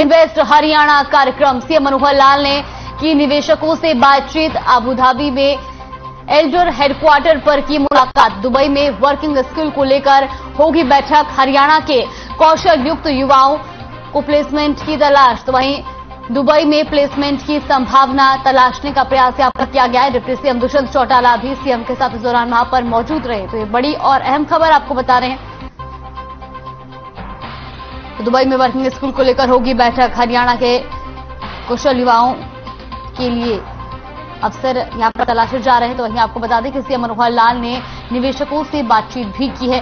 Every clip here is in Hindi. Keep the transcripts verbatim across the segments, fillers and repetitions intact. इन्वेस्ट हरियाणा कार्यक्रम। सीएम मनोहर लाल ने की निवेशकों से बातचीत। अबुधाबी में एल्डर हेडक्वार्टर पर की मुलाकात। दुबई में वर्किंग स्किल को लेकर होगी बैठक। हरियाणा के कौशल युक्त युवाओं को प्लेसमेंट की तलाश। तो वहीं दुबई में प्लेसमेंट की संभावना तलाशने का प्रयास यहां पर किया गया है। डिप्टी सीएम दुष्यंत चौटाला भी सीएम के साथ इस दौरान वहां पर मौजूद रहे। तो ये बड़ी और अहम खबर आपको बता रहे हैं। तो दुबई में वर्किंग स्कूल को लेकर होगी बैठक। हरियाणा के कुशल युवाओं के लिए अफसर यहां पर तलाशे जा रहे हैं। तो वहीं आपको बता दें कि सीएम मनोहर लाल ने निवेशकों से बातचीत भी की है।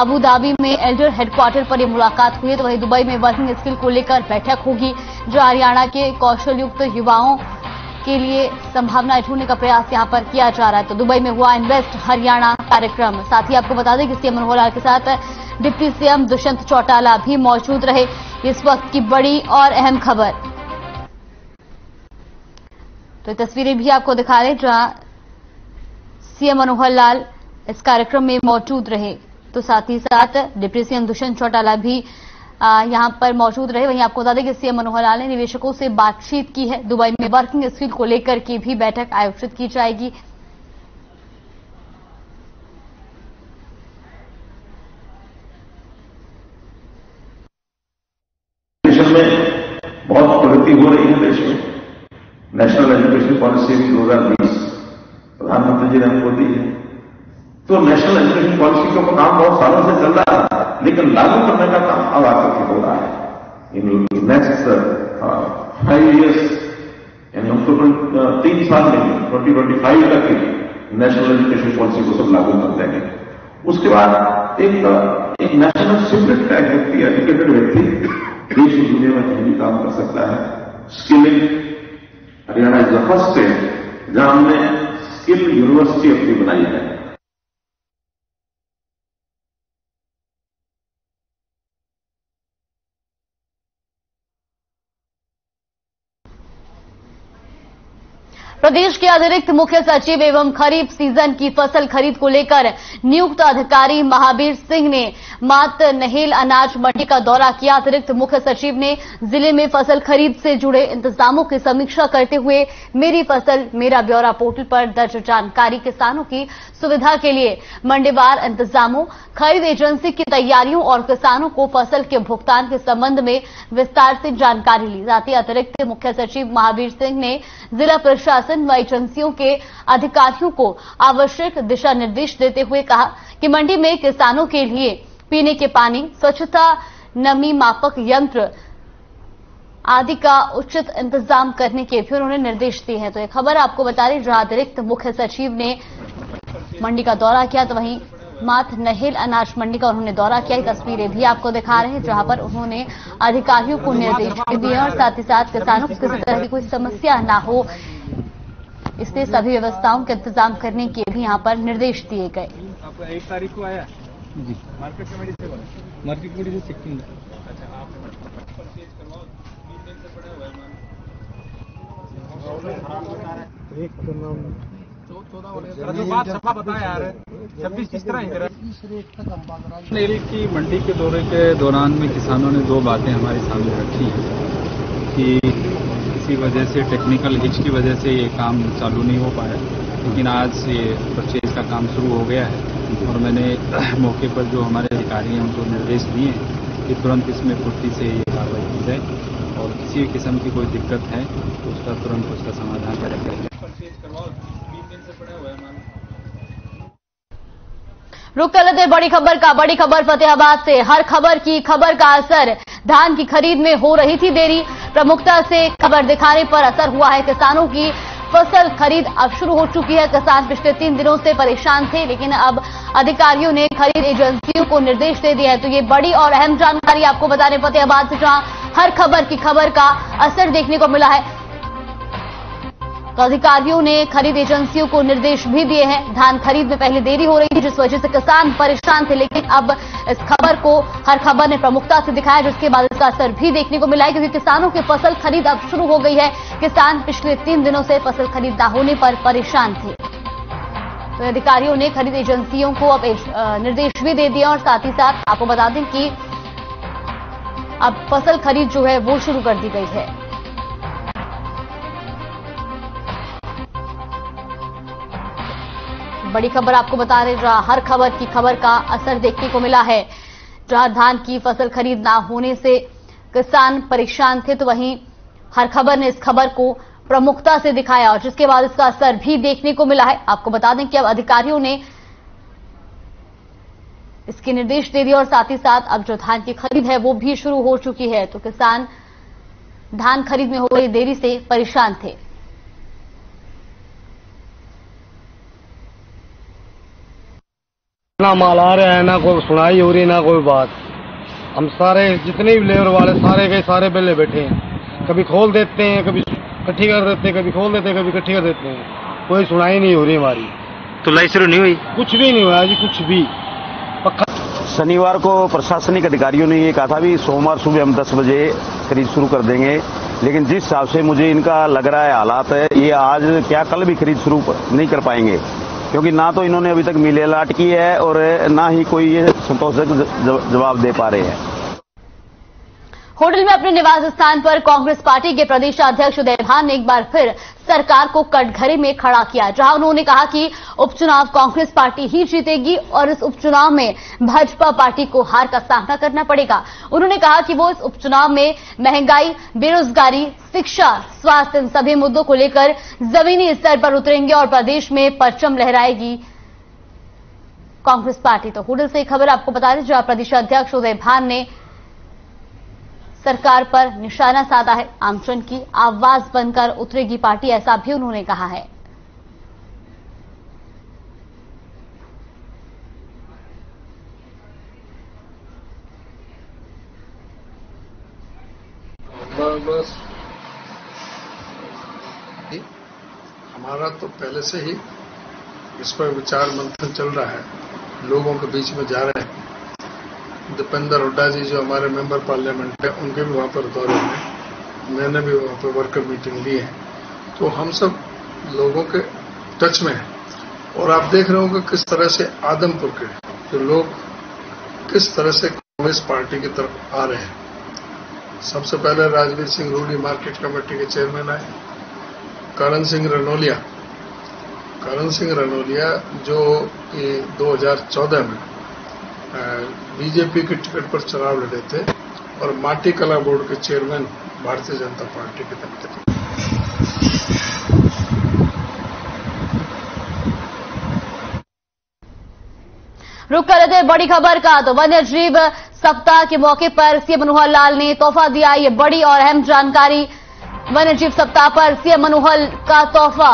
अबू धाबी में एल्डर हेडक्वार्टर पर यह मुलाकात हुई है। तो वहीं दुबई में वर्किंग स्किल को लेकर बैठक होगी, जो हरियाणा के कौशल युक्त युवाओं के लिए संभावनाएं ढूंढने का प्रयास यहां पर किया जा रहा है। तो दुबई में हुआ इन्वेस्ट हरियाणा कार्यक्रम। साथ ही आपको बता दें कि सीएम मनोहर लाल के साथ डिप्टी सीएम दुष्यंत चौटाला भी मौजूद रहे। इस वक्त की बड़ी और अहम खबर। तो तस्वीरें भी आपको दिखा रहे हैं जहां सीएम मनोहर लाल इस कार्यक्रम में मौजूद रहे। तो साथ ही साथ डिप्टी सीएम दुष्यंत चौटाला भी यहां पर मौजूद रहे। वहीं आपको बता दें कि सीएम मनोहर लाल ने निवेशकों से बातचीत की है। दुबई में वर्किंग स्किल को लेकर की भी बैठक आयोजित की जाएगी। में बहुत प्रगति हो रही है देश में। नेशनल एजुकेशन पॉलिसी भी दो हज़ार बीस प्रधानमंत्री जी ने हमको दी है। तो नेशनल एजुकेशन पॉलिसी का काम बहुत सालों से चल रहा है, लेकिन लागू करने का काम अब आगे हो रहा है। इन नेक्स्ट फाइव इयर्स यानी हमको तीन साल में ट्वेंटी ट्वेंटी फाइव तक नेशनल एजुकेशन पॉलिसी को सब लागू कर देंगे। उसके बाद एक एक नेशनल सिविल टैग व्यक्ति एजुकेटेड व्यक्ति देश की दुनिया में कहीं भी काम कर सकता है। Skilling Haryana is the first state जहां हमने स्किल यूनिवर्सिटी अपनी बनाई है। प्रदेश के अतिरिक्त मुख्य सचिव एवं खरीफ सीजन की फसल खरीद को लेकर नियुक्त अधिकारी महाबीर सिंह ने मात नहेल अनाज मंडी का दौरा किया। अतिरिक्त मुख्य सचिव ने जिले में फसल खरीद से जुड़े इंतजामों की समीक्षा करते हुए मेरी फसल मेरा ब्यौरा पोर्टल पर दर्ज जानकारी किसानों की सुविधा के लिए मंडीवार इंतजामों, खरीद एजेंसी की तैयारियों और किसानों को फसल के भुगतान के संबंध में विस्तार से जानकारी ली जाती। अतिरिक्त मुख्य सचिव महाबीर सिंह ने जिला प्रशासन व एजेंसियों के अधिकारियों को आवश्यक दिशा निर्देश देते हुए कहा कि मंडी में किसानों के लिए पीने के पानी, स्वच्छता, नमी मापक यंत्र आदि का उचित इंतजाम करने के भी उन्होंने निर्देश दिए हैं। तो यह खबर आपको बता रही जहां अतिरिक्त मुख्य सचिव ने मंडी का दौरा किया, तो वहीं मात नहेल अनाज मंडी का उन्होंने दौरा किया। तस्वीरें भी आपको दिखा रहे हैं जहां पर उन्होंने अधिकारियों को निर्देश दिए और साथ ही साथ किसानों को किसी तरह की कोई समस्या न हो, इसलिए सभी व्यवस्थाओं का इंतजाम करने के भी यहाँ पर निर्देश दिए गए। आपको एक तारीख को आया जी मार्केट कमेटी से मार्केट कमेटी से चेकिंग। अच्छा आप परचेज करवाओ, तीन दिन से पड़ा हुआ है मान एक नाम चौदह वाले जो बात सफा बताया यार छब्बीस किस तरह इंटरेस्ट नेल की मंडी के दौरे के दौरान में किसानों ने दो बातें हमारे सामने रखी कि की वजह से टेक्निकल हिच की वजह से ये काम चालू नहीं हो पाया, लेकिन आज ये परचेज का काम शुरू हो गया है। और मैंने मौके पर जो हमारे अधिकारी हैं उनको निर्देश दिए कि तुरंत इसमें फुर्ती से ये कार्रवाई की जाए और किसी किस्म की कोई दिक्कत है तो उसका तुरंत उसका समाधान करें करेंगे। रुक कर लेते बड़ी खबर का। बड़ी खबर फतेहाबाद से। हर खबर की खबर का असर। धान की खरीद में हो रही थी देरी। प्रमुखता से खबर दिखाने पर असर हुआ है। किसानों की फसल खरीद अब शुरू हो चुकी है। किसान पिछले तीन दिनों से परेशान थे, लेकिन अब अधिकारियों ने खरीद एजेंसियों को निर्देश दे दिया है। तो ये बड़ी और अहम जानकारी आपको बता रहे फतेहाबाद से, जहां हर खबर की खबर का असर देखने को मिला है। तो अधिकारियों ने खरीद एजेंसियों को निर्देश भी दिए हैं। धान खरीद में पहले देरी हो रही थी, जिस वजह से किसान परेशान थे, लेकिन अब इस खबर को हर खबर ने प्रमुखता से दिखाया, जिसके बाद इसका असर भी देखने को मिला है, क्योंकि किसानों की फसल खरीद अब शुरू हो गई है। किसान पिछले तीन दिनों से फसल खरीद ना होने पर परेशान थे। तो अधिकारियों ने खरीद एजेंसियों को अब निर्देश भी दे दिया और साथ ही साथ आपको बता दें कि अब फसल खरीद जो है वो शुरू कर दी गई है। बड़ी खबर आपको बता रहे, जहां हर खबर की खबर का असर देखने को मिला है। जहां धान की फसल खरीद ना होने से किसान परेशान थे, तो वहीं हर खबर ने इस खबर को प्रमुखता से दिखाया और जिसके बाद इसका असर भी देखने को मिला है। आपको बता दें कि अब अधिकारियों ने इसके निर्देश दे दिए और साथ ही साथ अब जो धान की खरीद है वो भी शुरू हो चुकी है, तो किसान धान खरीद में हो गई देरी से परेशान थे। ना माल आ रहा है, ना कोई सुनाई हो रही, ना कोई बात। हम सारे जितने भी लेबर वाले सारे के सारे बेले बैठे हैं, कभी खोल देते हैं, कभी इकट्ठी कर देते हैं, कभी खोल देते हैं, कभी इकट्ठी कर देते हैं, कोई सुनाई नहीं हो रही हमारी। तुलाई शुरू नहीं हुई, कुछ भी नहीं हुआ जी, कुछ भी। शनिवार को प्रशासनिक अधिकारियों ने ये कहा था भी सोमवार सुबह हम दस बजे खरीद शुरू कर देंगे, लेकिन जिस हिसाब से मुझे इनका लग रहा है हालात है, ये आज क्या कल भी खरीद शुरू नहीं कर पाएंगे, क्योंकि ना तो इन्होंने अभी तक मिले लाट की है और ना ही कोई ये संतोषजनक जवाब दे पा रहे हैं। होटल में अपने निवास स्थान पर कांग्रेस पार्टी के प्रदेश अध्यक्ष उदय भान ने एक बार फिर सरकार को कटघरे में खड़ा किया, जहां उन्होंने कहा कि उपचुनाव कांग्रेस पार्टी ही जीतेगी और इस उपचुनाव में भाजपा पार्टी को हार का सामना करना पड़ेगा। उन्होंने कहा कि वो इस उपचुनाव में महंगाई, बेरोजगारी, शिक्षा, स्वास्थ्य, इन सभी मुद्दों को लेकर जमीनी स्तर पर उतरेंगे और प्रदेश में परचम लहराएगी कांग्रेस पार्टी। तो हुडल से एक खबर आपको बता दें, जहां प्रदेश अध्यक्ष उदय भान ने सरकार पर निशाना साधा है। आमजन की आवाज बनकर उतरेगी पार्टी, ऐसा भी उन्होंने कहा है। बस हमारा तो पहले से ही इस पर विचार मंथन चल रहा है, लोगों के बीच में जा रहे हैं। दीपेंदर हुडा जी जो हमारे मेंबर पार्लियामेंट है, उनके भी वहाँ पर दौरे हैं, मैंने भी वहाँ पर वर्कर मीटिंग ली है, तो हम सब लोगों के टच में हैं। और आप देख रहे होंगे किस तरह से आदमपुर के जो लोग किस तरह से कांग्रेस पार्टी की तरफ आ रहे हैं। सबसे पहले राजवीर सिंह रूली मार्केट कमेटी के चेयरमैन आए, करण सिंह रनौलिया करण सिंह रनौलिया जो दो हजार चौदह में बीजेपी के टिकट पर चुनाव लड़े थे और माटी कला बोर्ड के चेयरमैन भारतीय जनता पार्टी के तब थे। रुक कर रहे थे बड़ी खबर का, तो वन्य जीव सप्ताह के मौके पर सीएम मनोहर लाल ने तोहफा दिया। ये बड़ी और अहम जानकारी, वन्य जीव सप्ताह पर सीएम मनोहर का तोहफा,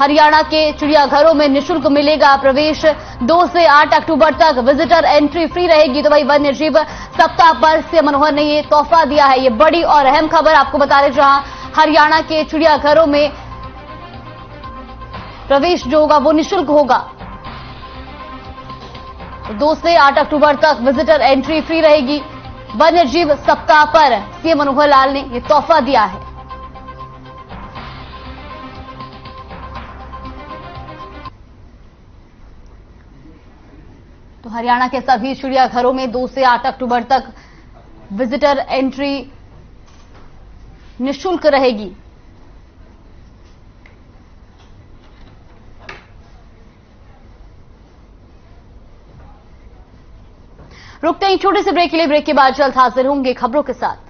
हरियाणा के चिड़ियाघरों में निशुल्क मिलेगा प्रवेश, दो से आठ अक्टूबर तक विजिटर एंट्री फ्री रहेगी। तो भाई वन्य जीव सप्ताह पर सीएम मनोहर ने ये तोहफा दिया है। ये बड़ी और अहम खबर आपको बता रहे, जहां हरियाणा के चिड़ियाघरों में प्रवेश जो होगा वो निशुल्क होगा, दो से आठ अक्टूबर तक विजिटर एंट्री फ्री रहेगी। वन्य जीव सप्ताह पर सीएम मनोहर लाल ने ये तोहफा दिया है। तो हरियाणा के सभी चिड़ियाघरों में दो से आठ अक्टूबर तक विजिटर एंट्री निशुल्क रहेगी। रुकते हैं छोटे से ब्रेक के लिए, ब्रेक के बाद जल्द हाजिर होंगे खबरों के साथ।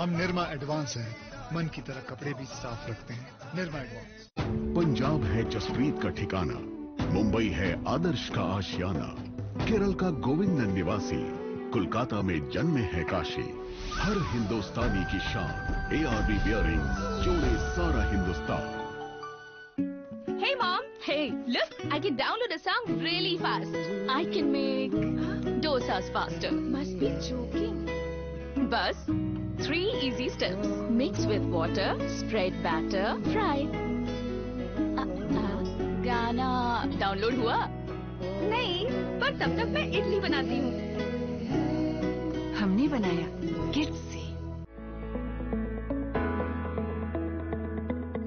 हम निर्मा एडवांस हैं, मन की तरह कपड़े भी साफ रखते हैं। निर्मा एडवांस। पंजाब है जसप्रीत का ठिकाना, मुंबई है आदर्श का आशियाना, केरल का गोविंदन निवासी, कोलकाता में जन्मे है काशी। हर हिंदुस्तानी की शान, ए आर बी बियरिंग जोड़े सारा Hindustan. Hey mom, hey Hey, look, I can download a song really fast. I can make dosas faster. Must be joking. Bas, three easy steps. Mix with water, spread batter, fry. Uh, uh, गाना डाउनलोड हुआ? नहीं, पर तब तक मैं इडली बनाती हूँ। हमने बनाया किड्स से।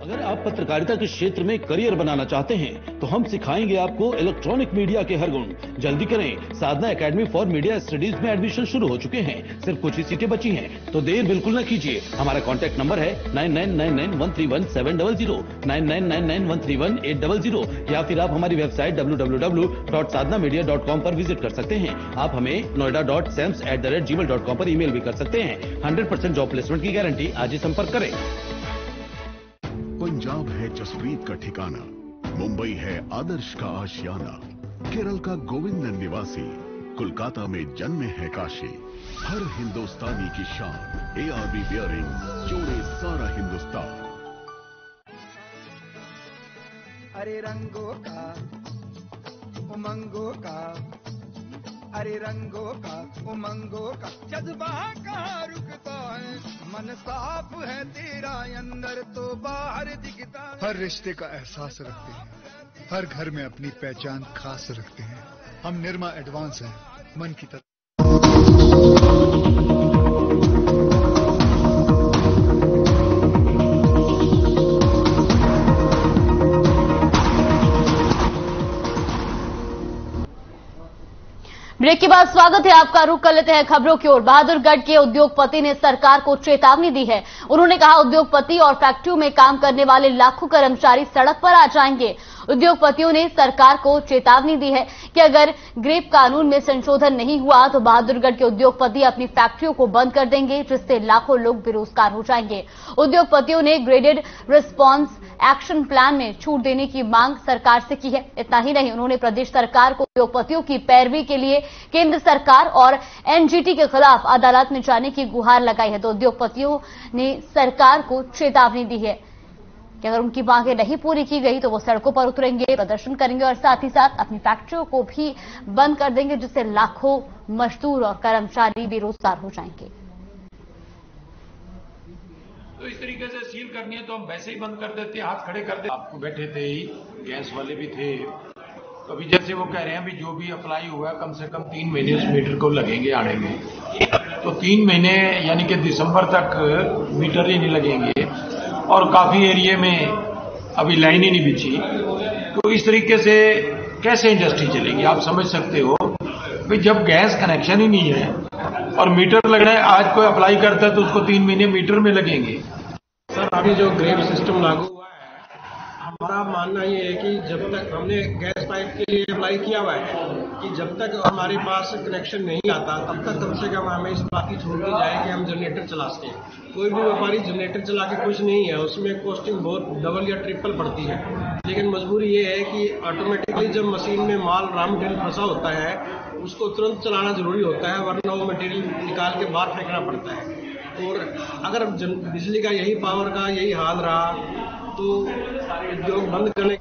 अगर आप पत्रकारिता के क्षेत्र में करियर बनाना चाहते हैं तो हम सिखाएंगे आपको इलेक्ट्रॉनिक मीडिया के हर गुण। जल्दी करें, Sadhna academy for media studies में एडमिशन शुरू हो चुके हैं, सिर्फ कुछ ही सीटें बची हैं, तो देर बिल्कुल न कीजिए। हमारा कॉन्टैक्ट नंबर है nine nine nine nine one three one seven double zero, nine nine nine nine one three one eight double zero या फिर आप हमारी website W W W dot Sadhna media dot com पर विजिट कर सकते हैं। आप हमें Noida dot sams at the rate Gmail dot com पर ई मेल भी कर सकते हैं। हंड्रेड परसेंट जॉब प्लेसमेंट की गारंटी, आज ही संपर्क करें। पंजाब है जसप्रीत का ठिकाना, मुंबई है आदर्श का आशियाना, केरल का गोविंदन निवासी, कोलकाता में जन्म है काशी। हर हिंदुस्तानी की शान, ए आर बी बियरिंग जोड़े सारा हिंदुस्तान। अरे रंगों का उमंगों का, अरे रंगों का उमंगों का जज्बा कहाँ रुकता है, मन साफ है तेरा अंदर तो बाहर दिखता है। हर रिश्ते का एहसास रखते हैं, हर घर में अपनी पहचान खास रखते हैं। हम निर्मा एडवांस हैं, मन की तरफ। ब्रेक के बाद स्वागत है आपका, रुख कर लेते हैं खबरों की ओर। बहादुरगढ़ के उद्योगपति ने सरकार को चेतावनी दी है। उन्होंने कहा उद्योगपति और फैक्ट्रियों में काम करने वाले लाखों कर्मचारी सड़क पर आ जाएंगे। उद्योगपतियों ने सरकार को चेतावनी दी है कि अगर ग्रेप कानून में संशोधन नहीं हुआ तो बहादुरगढ़ के उद्योगपति अपनी फैक्ट्रियों को बंद कर देंगे, जिससे लाखों लोग बेरोजगार हो जाएंगे। उद्योगपतियों ने ग्रेडेड रिस्पॉन्स एक्शन प्लान में छूट देने की मांग सरकार से की है। इतना ही नहीं, उन्होंने प्रदेश सरकार को उद्योगपतियों की पैरवी के लिए केंद्र सरकार और एनजीटी के खिलाफ अदालत में जाने की गुहार लगाई है। तो उद्योगपतियों ने सरकार को चेतावनी दी है कि अगर उनकी मांगें नहीं पूरी की गई तो वो सड़कों पर उतरेंगे, प्रदर्शन करेंगे और साथ ही साथ अपनी फैक्ट्रियों को भी बंद कर देंगे, जिससे लाखों मजदूर और कर्मचारी बेरोजगार हो जाएंगे। तो इस तरीके से सील करनी है तो हम वैसे ही बंद कर देते, हाथ खड़े कर देते। आपको बैठे थे ही, गैस वाले भी थे, तो अभी जैसे वो कह रहे हैं अभी जो भी अप्लाई हुआ कम से कम तीन महीने उस मीटर को लगेंगे आने में, तो तीन महीने यानी कि दिसंबर तक मीटर ही नहीं लगेंगे और काफी एरिया में अभी लाइन ही नहीं बिछी। तो इस तरीके से कैसे इंडस्ट्री चलेगी, आप समझ सकते हो भाई। जब गैस कनेक्शन ही नहीं है और मीटर लग रहा है, आज कोई अप्लाई करता है तो उसको तीन महीने मीटर में लगेंगे। सर अभी जो ग्रेप सिस्टम लागू, हमारा मानना ये है कि जब तक हमने गैस पाइप के लिए अप्लाई किया हुआ है कि जब तक हमारे पास कनेक्शन नहीं आता तब तक कम से कम हमें इस बात की छूट दी जाए कि हम जनरेटर चला सकें। कोई भी व्यापारी जनरेटर चला के खुश नहीं है, उसमें कॉस्टिंग बहुत डबल या ट्रिपल पड़ती है। लेकिन मजबूरी ये है कि ऑटोमेटिकली जब मशीन में माल रॉ मटेरियल फंसा होता है उसको तुरंत चलाना जरूरी होता है, वरना वो मटेरियल निकाल के बाहर फेंकना पड़ता है। और अगर बिजली का यही पावर का यही हाल रहा तो उद्योग बंद करने।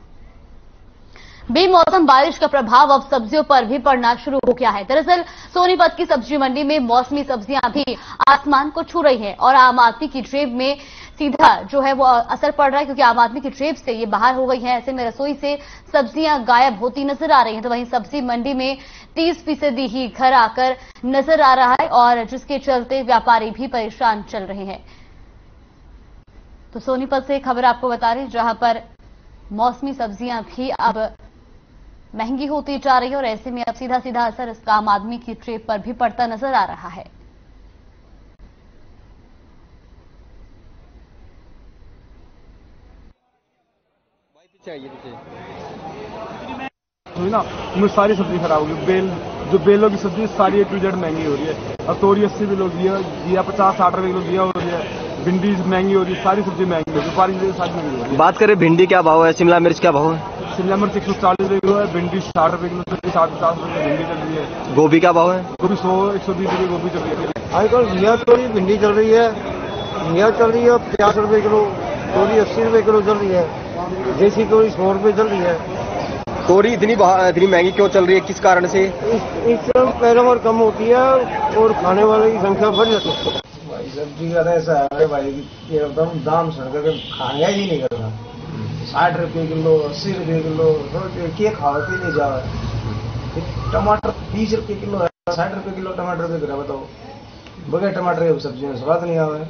बेमौसम बारिश का प्रभाव अब सब्जियों पर भी पड़ना शुरू हो गया है। दरअसल सोनीपत की सब्जी मंडी में मौसमी सब्जियां भी आसमान को छू रही हैं और आम आदमी की जेब में सीधा जो है वो असर पड़ रहा है, क्योंकि आम आदमी की जेब से ये बाहर हो गई है। ऐसे में रसोई से सब्जियां गायब होती नजर आ रही हैं, तो वहीं सब्जी मंडी में तीस फीसदी ही घर आकर नजर आ रहा है और जिसके चलते व्यापारी भी परेशान चल रहे हैं। तो सोनीपत से खबर आपको बता रहे हैं जहां पर मौसमी सब्जियां भी अब महंगी होती जा रही है और ऐसे में अब सीधा सीधा असर इसका आम आदमी की जेब पर भी पड़ता नजर आ रहा है। ना उनमें सारी सब्जी खराब होगी, बेल जो बेलों की सब्जी सारी ए टू जेड महंगी हो रही है। अब तोरी अस्सी किलो दिया, पचास साठ रुपए किलो दिया हो रही है, भिंडी महंगी हो रही है, सारी सब्जी महंगी हो रही है, सारी सब्जी महंगी हो रही है। बात करें भिंडी क्या भाव है, शिमला मिर्च क्या भाव है? शिमला मिर्च एक सौ चालीस रुपये किलो है, भिंडी साठ रुपये किलो, साठ पचास रुपये भिंडी चल रही है। गोभी क्या भाव है? गोभी सौ एक सौ बीस रुपये गोभी चल रही है। आजकल घिया तोरी भिंडी चल रही है, घिया चल रही है पचास रुपये किलो, तोरी अस्सी रुपये किलो चल रही है, देसी तोरी सौ रुपये चल रही है। तोरी इतनी इतनी महंगी क्यों चल रही है, किस कारण से? इससे पैदावार कम होती है और खाने वाले की संख्या बढ़ जाती है। भाई सब्जी का ऐसा है भाई कि एकदम दाम सड़क खाया ही नहीं करना, साठ रुपये किलो, अस्सी रुपये किलो, क्या खाते नहीं जा रहा। टमाटर बीस रुपये किलो है, साठ रुपये किलो टमाटर दे रहा, बताओ बगैर टमाटर के सब्जी में स्वाद नहीं आ रहा है।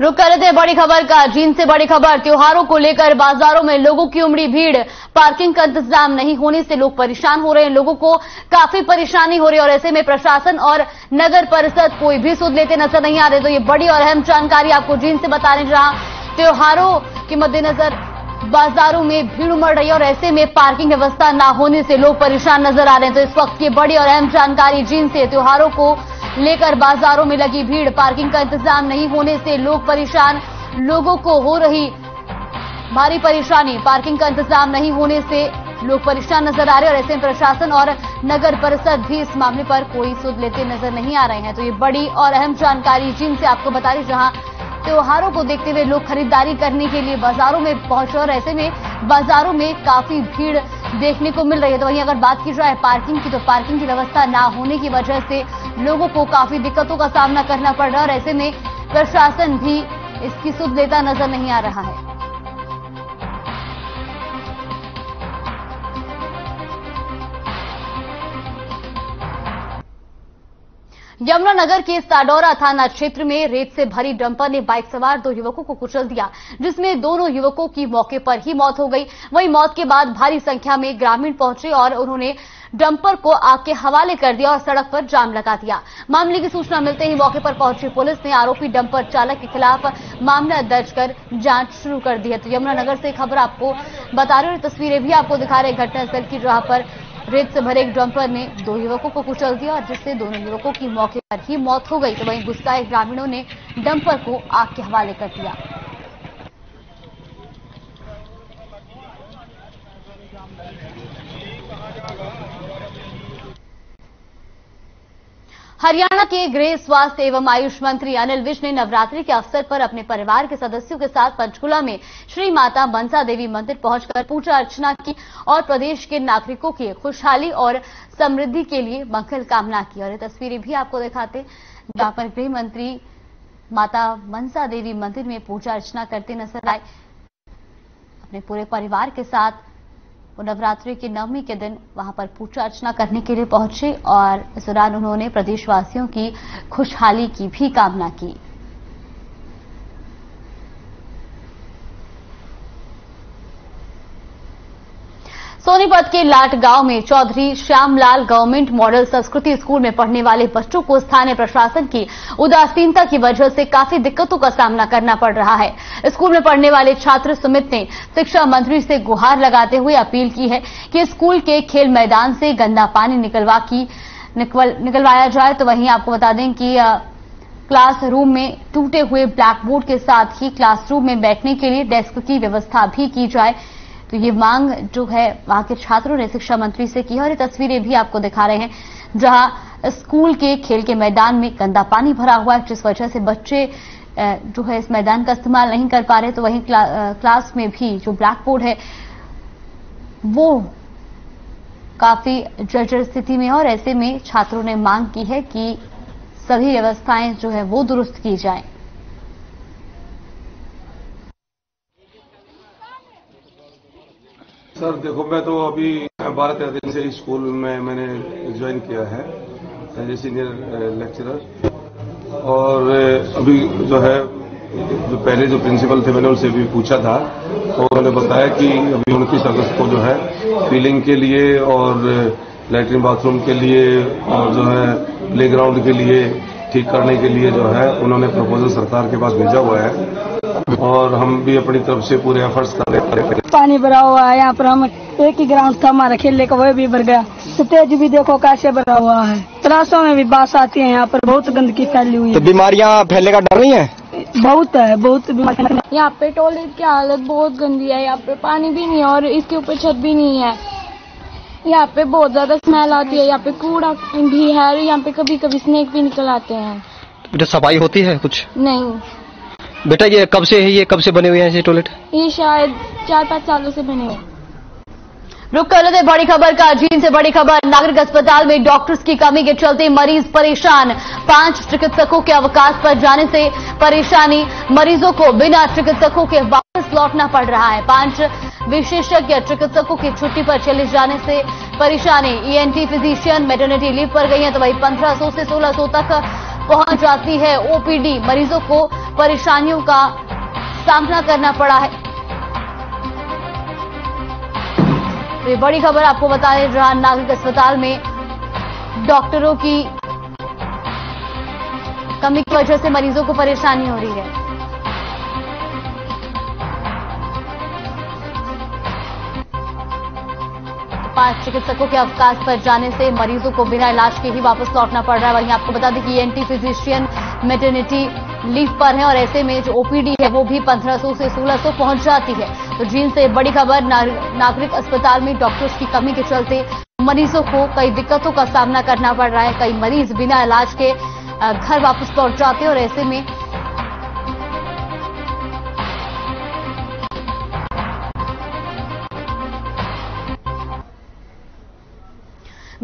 रुक कर लेते हैं बड़ी खबर का। जींद से बड़ी खबर, त्योहारों को लेकर बाजारों में लोगों की उमड़ी भीड़। पार्किंग का इंतजाम नहीं होने से लोग परेशान हो रहे हैं, लोगों को काफी परेशानी हो रही है और ऐसे में प्रशासन और नगर परिषद कोई भी सुध लेते नजर नहीं आ रहे। तो ये बड़ी और अहम जानकारी आपको जींद से बता रहे हैं, जहां त्योहारों के मद्देनजर बाजारों में भीड़ उमड़ रही है और ऐसे में पार्किंग व्यवस्था ना होने से लोग परेशान नजर आ रहे हैं। तो इस वक्त की बड़ी और अहम जानकारी जींद से, त्योहारों को लेकर बाजारों में लगी भीड़, पार्किंग का इंतजाम नहीं होने से लोग परेशान, लोगों को हो रही भारी परेशानी, पार्किंग का इंतजाम नहीं होने से लोग परेशान नजर आ रहे हैं और ऐसे में प्रशासन और नगर परिषद भी इस मामले पर कोई सुध लेते नजर नहीं आ रहे हैं। तो ये बड़ी और अहम जानकारी जींद से आपको बता रही, जहां त्योहारों को देखते हुए लोग खरीदारी करने के लिए बाजारों में पहुंचे और ऐसे में बाजारों में काफी भीड़ देखने को मिल रही है। तो वहीं अगर बात की जाए पार्किंग की, तो पार्किंग की व्यवस्था ना होने की वजह से लोगों को काफी दिक्कतों का सामना करना पड़ रहा है और ऐसे में प्रशासन भी इसकी सुध लेता नजर नहीं आ रहा है। यमुनानगर के साडौरा थाना क्षेत्र में रेत से भरी डंपर ने बाइक सवार दो युवकों को कुचल दिया, जिसमें दोनों युवकों की मौके पर ही मौत हो गई। वहीं मौत के बाद भारी संख्या में ग्रामीण पहुंचे और उन्होंने डंपर को आग के हवाले कर दिया और सड़क पर जाम लगा दिया। मामले की सूचना मिलते ही मौके पर पहुंची पुलिस ने आरोपी डंपर चालक के खिलाफ मामला दर्ज कर जांच शुरू कर दी है। तो यमुनानगर से खबर आपको बता रहे और तस्वीरें भी आपको दिखा रहे घटनास्थल की, जहां पर रेत से भरे एक डंपर ने दो युवकों को कुचल दिया और जिससे दोनों युवकों की मौके पर ही मौत हो गई। तो वहीं गुस्साए ग्रामीणों ने डंपर को आग के हवाले कर दिया। हरियाणा के गृह स्वास्थ्य एवं आयुष मंत्री अनिल विज ने नवरात्रि के अवसर पर अपने परिवार के सदस्यों के साथ पंचकुला में श्री माता मनसा देवी मंदिर पहुंचकर पूजा अर्चना की और प्रदेश के नागरिकों की खुशहाली और समृद्धि के लिए मंगल कामना की। और ये तस्वीरें भी आपको दिखाते, जहां पर गृह मंत्री माता मनसा देवी मंदिर में पूजा अर्चना करते नजर आए। अपने पूरे परिवार के साथ नवरात्रि के नवमी के दिन वहां पर पूजा अर्चना करने के लिए पहुंचे और इस दौरान उन्होंने प्रदेशवासियों की खुशहाली की भी कामना की। सोनीपत के लाट गांव में Chaudhary Shyamlal government model Sanskriti school में पढ़ने वाले बच्चों को स्थानीय प्रशासन की उदासीनता की वजह से काफी दिक्कतों का सामना करना पड़ रहा है। स्कूल में पढ़ने वाले छात्र सुमित ने शिक्षा मंत्री से गुहार लगाते हुए अपील की है कि स्कूल के खेल मैदान से गंदा पानी निकलवा की निकल, निकलवाया जाए। तो वहीं आपको बता दें कि आ, क्लासरूम में टूटे हुए ब्लैक बोर्ड के साथ ही क्लासरूम में बैठने के लिए डेस्क की व्यवस्था भी की जाए। तो ये मांग जो है वहां के छात्रों ने शिक्षा मंत्री से की है और ये तस्वीरें भी आपको दिखा रहे हैं, जहां स्कूल के खेल के मैदान में गंदा पानी भरा हुआ है, जिस वजह से बच्चे जो है इस मैदान का इस्तेमाल नहीं कर पा रहे। तो वहीं क्ला, क्लास में भी जो ब्लैक बोर्ड है वो काफी जर्जर स्थिति में है और ऐसे में छात्रों ने मांग की है कि सभी व्यवस्थाएं जो है वो दुरुस्त की जाएं। सर देखो, मैं तो अभी बारह तेरह दिन से स्कूल में मैंने ज्वाइन किया है सीनियर लेक्चरर, और अभी जो है जो पहले जो प्रिंसिपल थे मैंने उनसे भी पूछा था तो उन्होंने बताया कि अभी उनतीस अगस्त को जो है फीलिंग के लिए और लैट्रिन बाथरूम के लिए और जो है प्ले ग्राउंड के लिए ठीक करने के लिए जो है उन्होंने प्रपोजल सरकार के पास भेजा हुआ है और हम भी अपनी तरफ से पूरे एफर्ट्स कर रहे हैं। पानी भरा हुआ है यहाँ पर, हम एक ही ग्राउंड था हमारा खेलने का, वह भी भर गया। स्टेज भी देखो कैसे भरा हुआ है, क्लासों में भी बास आती है, यहाँ पर बहुत गंदगी फैली हुई है। तो बीमारियाँ फैलने का डर नहीं है? बहुत है, बहुत बीमारियाँ। यहाँ पे टॉयलेट की हालत बहुत गंदी है, यहाँ पे पानी भी नहीं है और इसके ऊपर छत भी नहीं है। यहाँ पे बहुत ज्यादा स्मेल आती है, यहाँ पे कूड़ा भी है और यहाँ पे कभी कभी स्नेक भी निकल आते हैं। तो सफाई होती है कुछ नहीं? बेटा ये कब से है, ये कब से बने हुए हैं ऐसे टॉयलेट? ये शायद चार पाँच सालों से बने हुए। रुक कर लेते बड़ी खबर का। जीन से बड़ी खबर, नागरिक अस्पताल में डॉक्टर्स की कमी के चलते मरीज परेशान। पांच चिकित्सकों के अवकाश पर जाने से परेशानी, मरीजों को बिना चिकित्सकों के वापस लौटना पड़ रहा है। पांच विशेषज्ञ चिकित्सकों की छुट्टी पर चले जाने से परेशानी। ईएनटी फिजिशियन मैटरनिटी लीव पर गई है, तो वही पंद्रह सौ से सोलह सौ तक पहुंच जाती है ओपीडी। मरीजों को परेशानियों का सामना करना पड़ा है। ये बड़ी खबर आपको बता दें, जहां नागरिक अस्पताल में डॉक्टरों की कमी की वजह से मरीजों को परेशानी हो रही है। पांच चिकित्सकों के अवकाश पर जाने से मरीजों को बिना इलाज के ही वापस लौटना पड़ रहा है। वहीं आपको बता दें कि ईएनटी फिजिशियन मैटरनिटी लीव पर है और ऐसे में जो ओपीडी है वो भी पंद्रह सौ से सोलह सौ पहुंच जाती है। तो जींद से बड़ी खबर, नागरिक अस्पताल में डॉक्टर्स की कमी के चलते मरीजों को कई दिक्कतों का सामना करना पड़ रहा है। कई मरीज बिना इलाज के घर वापस लौट जाते हैं और ऐसे में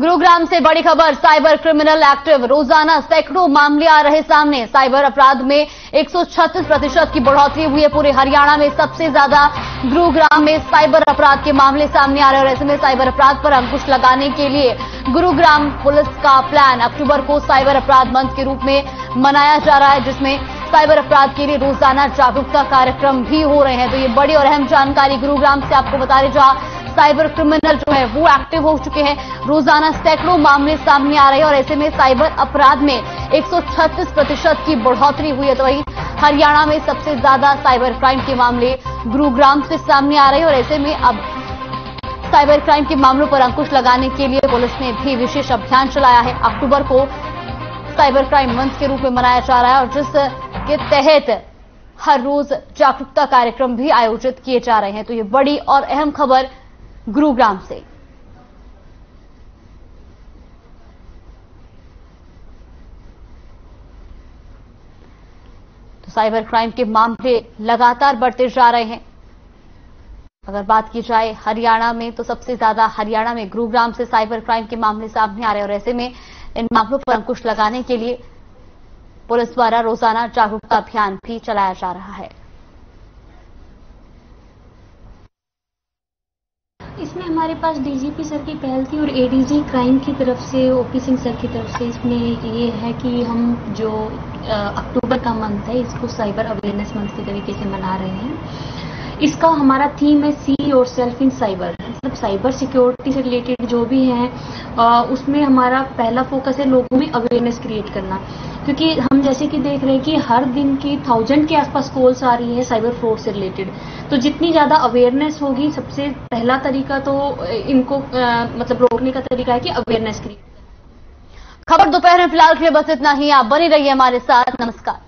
गुरुग्राम से बड़ी खबर, साइबर क्रिमिनल एक्टिव, रोजाना सैकड़ों मामले आ रहे सामने। साइबर अपराध में एक सौ छत्तीस प्रतिशत की बढ़ोतरी हुई है। पूरे हरियाणा में सबसे ज्यादा गुरुग्राम में साइबर अपराध के मामले सामने आ रहे हैं और ऐसे में साइबर अपराध पर अंकुश लगाने के लिए गुरुग्राम पुलिस का प्लान। अक्टूबर को साइबर अपराध मंथ के रूप में मनाया जा रहा है, जिसमें साइबर अपराध के लिए रोजाना जागरूकता कार्यक्रम भी हो रहे हैं। तो ये बड़ी और अहम जानकारी गुरुग्राम से आपको बता रहे, जहां साइबर क्रिमिनल जो है वो एक्टिव हो चुके हैं। रोजाना सैकड़ों मामले सामने आ रहे हैं और ऐसे में साइबर अपराध में एक सौ छत्तीस प्रतिशत की बढ़ोतरी हुई है। तो वहीं हरियाणा में सबसे ज्यादा साइबर क्राइम के मामले गुरुग्राम से सामने आ रहे हैं और ऐसे में अब साइबर क्राइम के मामलों पर अंकुश लगाने के लिए पुलिस ने भी विशेष अभियान चलाया है। अक्टूबर को साइबर क्राइम मंथ के रूप में मनाया जा रहा है और जिसके तहत हर रोज जागरूकता कार्यक्रम भी आयोजित किए जा रहे हैं। तो ये बड़ी और अहम खबर गुरुग्राम से। तो साइबर क्राइम के मामले लगातार बढ़ते जा रहे हैं। अगर बात की जाए हरियाणा में, तो सबसे ज्यादा हरियाणा में गुरुग्राम से साइबर क्राइम के मामले सामने आ रहे हैं और ऐसे में इन मामलों पर अंकुश लगाने के लिए पुलिस द्वारा रोजाना जागरूकता अभियान भी चलाया जा रहा है। इसमें हमारे पास डीजीपी सर की पहल थी और एडीजी क्राइम की तरफ से, ओपी सिंह सर की तरफ से इसमें ये है कि हम जो अक्टूबर का मंथ है इसको साइबर अवेयरनेस मंथ के तरीके से मना रहे हैं। इसका हमारा थीम है सी योरसेल्फ इन साइबर, मतलब साइबर सिक्योरिटी से रिलेटेड जो भी है आ, उसमें हमारा पहला फोकस है लोगों में अवेयरनेस क्रिएट करना, क्योंकि हम जैसे कि देख रहे हैं कि हर दिन की थाउजेंड के आसपास कॉल्स आ रही है साइबर फ्रॉड से रिलेटेड। तो जितनी ज़्यादा अवेयरनेस होगी, सबसे पहला तरीका तो इनको आ, मतलब रोकने का तरीका है कि अवेयरनेस क्रिएट। खबर दोपहर में फिलहाल के लिए बस इतना ही। आप बने रहिए हमारे साथ। नमस्कार।